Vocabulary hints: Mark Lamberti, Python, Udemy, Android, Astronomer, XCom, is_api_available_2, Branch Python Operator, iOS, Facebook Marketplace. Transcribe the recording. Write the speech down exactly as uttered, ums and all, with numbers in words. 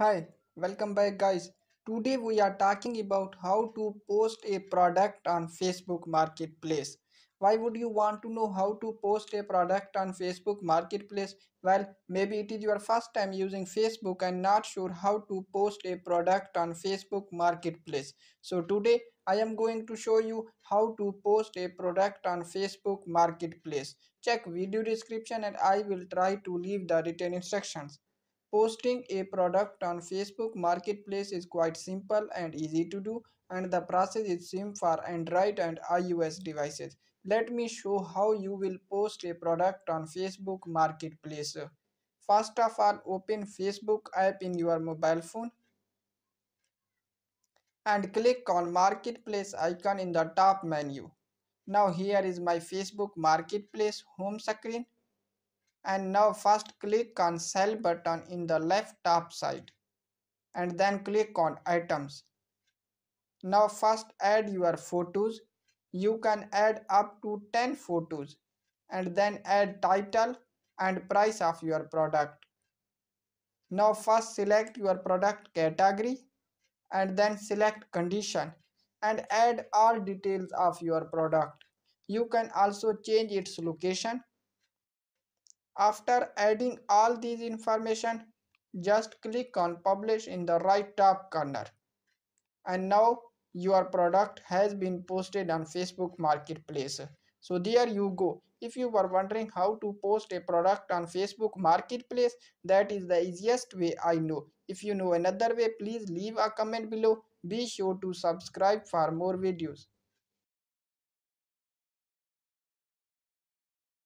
Hi, welcome back guys. Today we are talking about how to post a product on Facebook Marketplace. Why would you want to know how to post a product on Facebook Marketplace? Well, maybe it is your first time using Facebook and not sure how to post a product on Facebook Marketplace. So today I am going to show you how to post a product on Facebook Marketplace. Check video description and I will try to leave the written instructions. Posting a product on Facebook Marketplace is quite simple and easy to do, and the process is same for Android and iOS devices. Let me show how you will post a product on Facebook Marketplace. First of all, open Facebook app in your mobile phone and click on Marketplace icon in the top menu. Now here is my Facebook Marketplace home screen. And now first click on sell button in the left top side and then click on items. Now first add your photos. You can add up to ten photos and then add title and price of your product. Now first select your product category and then select condition and add all details of your product. You can also change its location. After adding all these information, just click on publish in the right top corner. And now your product has been posted on Facebook Marketplace. So there you go. If you were wondering how to post a product on Facebook Marketplace, that is the easiest way I know. If you know another way, please leave a comment below. Be sure to subscribe for more videos.